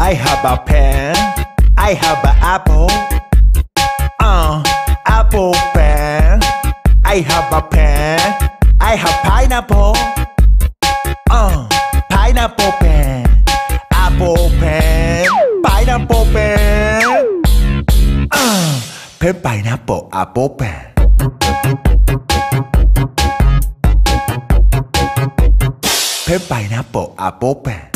I have a pen, I have an apple, apple pen. I have a pen, I have pineapple, pineapple pen. Apple pen, pineapple pen, pen pineapple apple pen. Pen pineapple apple pen.